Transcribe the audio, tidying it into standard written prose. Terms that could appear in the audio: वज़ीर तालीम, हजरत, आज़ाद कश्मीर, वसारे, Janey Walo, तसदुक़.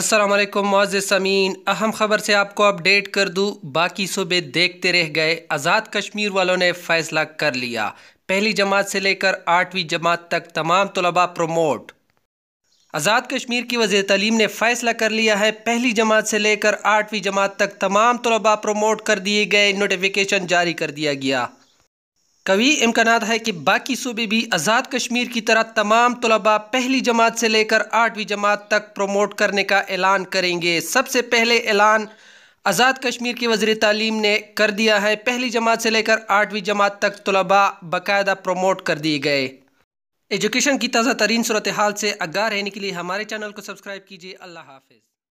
अस्सलाम वालेकुम मुअज़्ज़िज़ सामीन, अहम ख़बर से आपको अपडेट कर दूँ। बाकी सूबे देखते रह गए, आज़ाद कश्मीर वालों ने फ़ैसला कर लिया। पहली जमात से लेकर 8वीं जमात तक तमाम तलबा प्रमोट। आज़ाद कश्मीर की वज़ीर तालीम ने फ़ैसला कर लिया है, पहली जमात से लेकर 8वीं जमात तक तमाम तलबा प्रमोट कर दिए गए। नोटिफिकेशन जारी कर दिया गया। कभी इम्कानात है कि बाकी सूबे भी आज़ाद कश्मीर की तरह तमाम तलबा पहली जमात से लेकर 8वीं जमात तक प्रमोट करने का ऐलान करेंगे। सबसे पहले ऐलान आज़ाद कश्मीर की वज़ीर तालीम ने कर दिया है, पहली जमात से लेकर 8वीं जमात तक तलबा बाकायदा प्रमोट कर दिए गए। एजुकेशन की ताज़ा तरीन सूरत हाल से आगाह रहने के लिए हमारे चैनल को सब्सक्राइब कीजिए। अल्लाह हाफिज़।